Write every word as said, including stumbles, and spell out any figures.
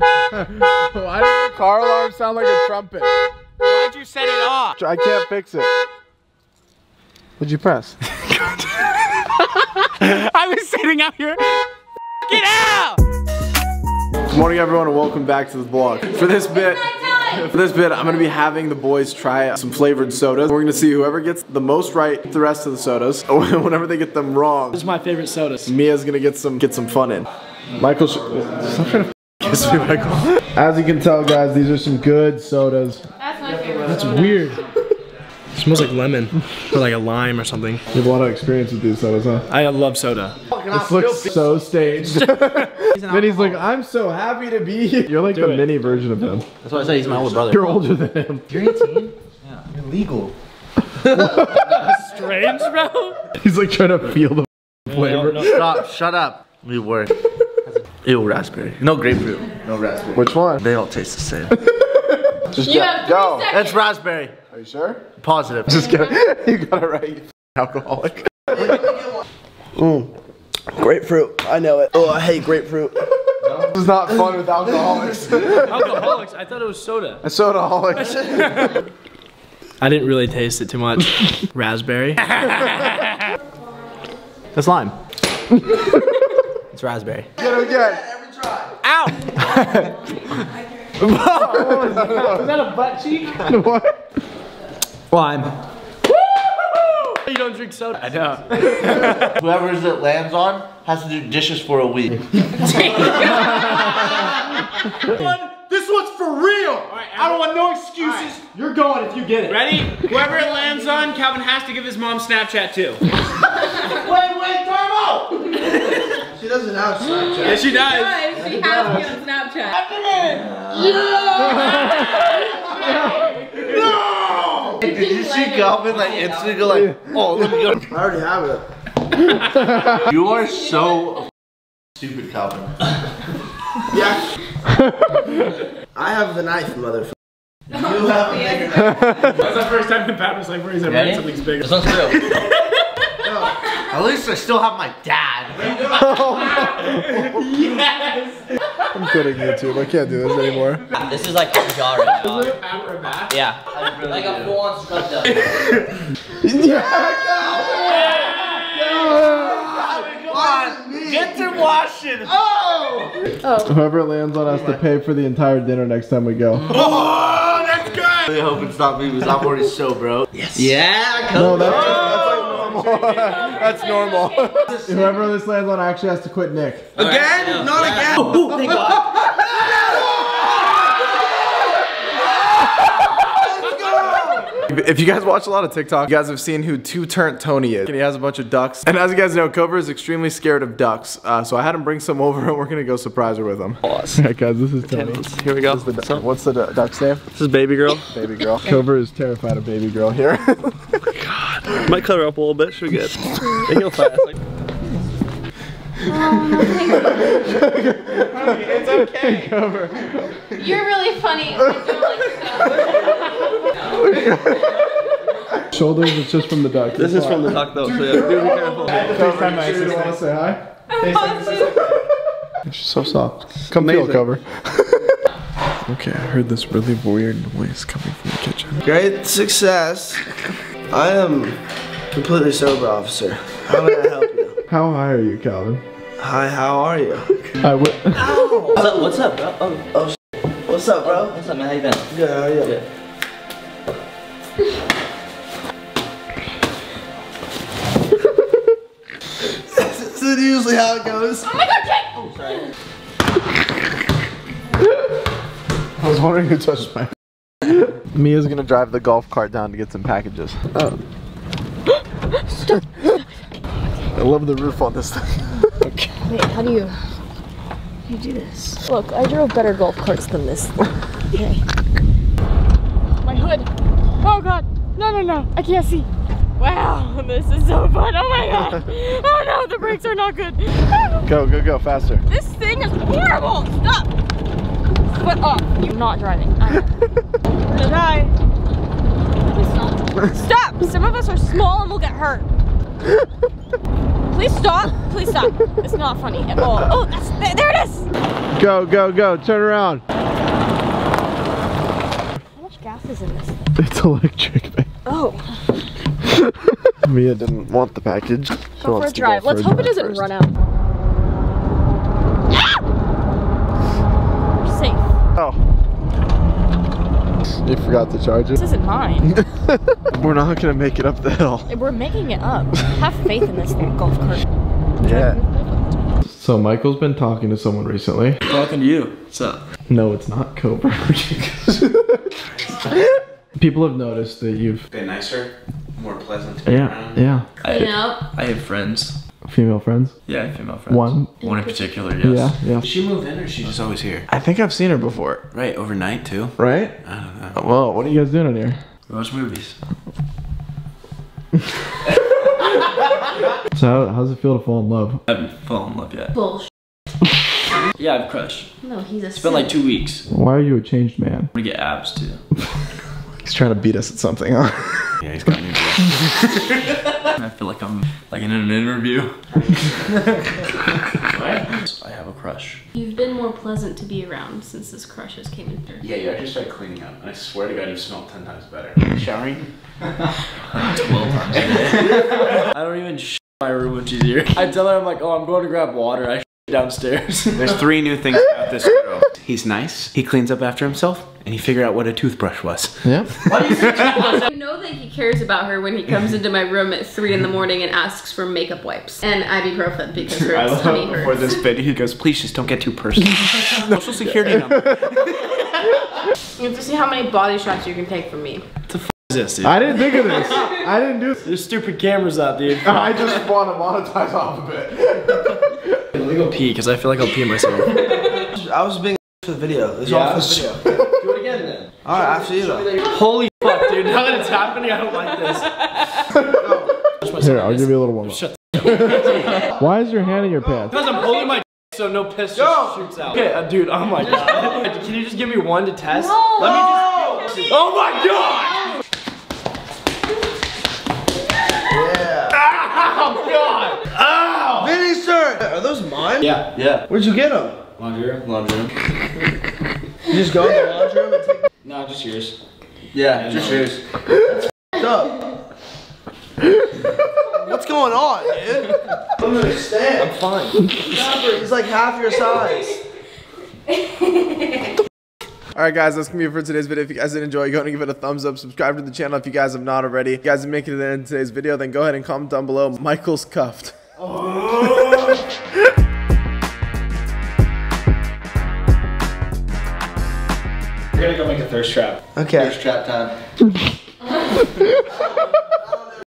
Why does the car alarm sound like a trumpet? Why'd you set it off? I can't fix it. What'd you press? I was sitting out here. Get out! Good morning, everyone, and welcome back to the vlog. For this bit, for this bit, I'm gonna be having the boys try some flavored sodas. We're gonna see whoever gets the most right the rest of the sodas. Whenever they get them wrong, this is my favorite sodas. Mia's gonna get some get some fun in. Michael, stop trying to kiss me, Michael. As you can tell, guys, these are some good sodas. That's my favorite. That's soda. Weird. It smells like lemon, or like a lime or something. You have a lot of experience with these sodas, huh? I love soda. This looks so staged. Vinny's like, I'm so happy to be here. You're like Do the it. mini version of him. That's why I say he's my older brother. You're older than him. You're eighteen? Yeah, you're legal. Strange, bro. He's like trying to feel the no, flavor. No, no. Stop, shut up. We were. Ew, raspberry. No grapefruit, no raspberry. Which one? They all taste the same. Just you have go. Go. That's raspberry. Are you sure? Positive. Just kidding. You got it right, you alcoholic. mm. Grapefruit. I know it. Oh, I hate grapefruit. No? This is not fun with alcoholics. Alcoholics? I thought it was soda. A sodaholic. I didn't really taste it too much. Raspberry. That's lime. It's raspberry. Get it again. Every try. Ow! What was that? Was that a butt cheek? What? Lime. You don't drink soda. I don't. Whoever's it lands on has to do dishes for a week. This, one, this one's for real. All right, I don't want no excuses. Right. You're going if you get it. Ready? Whoever it lands on, Calvin has to give his mom Snapchat too. Wait, wait, Carmo! She doesn't have Snapchat. Yeah, she, she does. does. She, she has to give Snapchat. After me. Yeah. No. Did, did you see Calvin like instantly go like, oh, let me go. I already have it. You are so stupid, Calvin. Yeah. I have the knife, motherfucker. You have a bigger knife. That's the first time the Pat was like, where he's ever had something's bigger. That's not true. No. At least I still have my dad. Yes. I'm quitting YouTube. I can't do this anymore. This is like jarring. Is it out or back? Yeah. Really like a full-on strut down. Get to washing. Oh. Oh. Whoever lands on us oh to pay for the entire dinner next time we go. Oh, that's good. I really hope it's not me because I'm already so broke. Yes. Yeah. I no, that's, oh. that's like normal. That's normal. Whoever this lands on actually has to quit Nick. All again? Right, no, not right. again. Oh, thank God. If you guys watch a lot of TikTok, you guys have seen who two-turnt Tony is. And he has a bunch of ducks. And as you guys know, Kouvr is extremely scared of ducks. Uh, so I had him bring some over and we're gonna go surprise her with them. Awesome. Alright guys, this is Tony. Here we go. This is the, so, what's the duck's name? This is Baby Girl. Baby Girl. Kouvr is terrified of Baby Girl here. Oh my God. Might cover up a little bit, should we get it? He'll fast. Like... It's okay. Kouvr. You're really funny. Shoulders, it's just from the duck. This is from the duck though, so yeah, do be careful. FaceTime my sister. You want to say hi? I want to. She's so soft. Come feel, Kouvr. Okay, I heard this really weird noise coming from the kitchen. Great success. I am completely sober, officer. How can I help you? How high are you, Calvin? Hi, how are you? I would. Ow! What's up, what's up, bro? Oh, oh shit. What's up, bro? What's up, man? How you been? Good, how are you? Good. This is usually how it goes. Oh my God, Jake! Oh, sorry. I was wondering who touched my. Mia's gonna drive the golf cart down to get some packages. Oh. I love the roof on this thing. Okay. Wait, how do you, how do you do this? Look, I drove better golf carts than this. Okay. My hood. Oh God, no, no, no, I can't see. Wow, this is so fun, oh my God. Oh no, the brakes are not good. Go, go, go, faster. This thing is horrible, stop. Foot off, you're not driving. I'm try. Please stop. Stop, some of us are small and we'll get hurt. Please stop. Please stop. It's not funny at all. Oh, that's, there, there it is. Go, go, go. Turn around. How much gas is in this? It's electric, babe. Oh. Mia didn't want the package. Go for a drive. Let's hope it doesn't run out. We're safe. Oh. You forgot to charge it. This isn't mine. We're not gonna make it up the hill. We're making it up. Have faith in this golf cart. Yeah. So Michael's been talking to someone recently. Talking to you. What's up? No, it's not Kouvr. People have noticed that you've been nicer, more pleasant to be yeah, around. Yeah. I, yeah. I have friends. Female friends? Yeah, female friends. One? One in particular, yes. Yeah, yeah. Did she move in or is she just always here? I think I've seen her before. Right, overnight too. Right? I don't know. Well, what are you guys doing in here? We watch movies. So how, how's it feel to fall in love? I haven't fallen in love yet. Bullshit. Yeah, I have a crush. No, he's a It's been like two weeks. Why are you a changed man? I'm gonna get abs too. He's trying to beat us at something, huh? Yeah, he's got new I feel like I'm like in an interview. What? I have a crush. You've been more pleasant to be around since this crushes came in through. Yeah, you actually started cleaning up, and I swear to God, you smell ten times better. Showering? Twelve times better. I don't even sh my room, which is easier. I tell her I'm like, oh, I'm going to grab water. I sh downstairs. There's three new things about this girl. He's nice. He cleans up after himself. And he figured out what a toothbrush was. Yeah. Why do you say toothbrush? You know that he cares about her when he comes into my room at three in the morning and asks for makeup wipes and ibuprofen because her I love tummy hurts. Before this video, he goes, "Please just don't get too personal." Social security number. You have to see how many body shots you can take from me. What the f is this, dude? I didn't think of this. I didn't do this. There's stupid cameras out, dude. I just want to monetize off of it. I'm gonna pee because I feel like I'll pee myself. I was being for the video. This is all for the video. Do it again then. Alright, after you though. Holy fuck, dude. Now that it's happening, I don't like this. No. Here, I'll give you a little one. Shut the Why is your hand in your pants? Because I'm holding my so no piss just shoots out. Okay, uh, dude, oh my god. Can you just give me one to test? No. Let me just. Oh my god! Yeah. Ow, god! Ow! Vinny, sir! Are those mine? Yeah, yeah. Where'd you get them? Laundry room, laundry room. You just go in the laundry room and take. No, just yours. Yeah, yeah just yours. What's up? What's going on, dude? I don't understand. I'm fine. He's like half your size. Alright guys, that's gonna be it for today's video. If you guys did enjoy, go ahead and give it a thumbs up. Subscribe to the channel if you guys have not already. If you guys are making it to the end of today's video, then go ahead and comment down below. Michael's cuffed. Oh. We're gonna go make a thirst trap. Okay. Thirst trap time.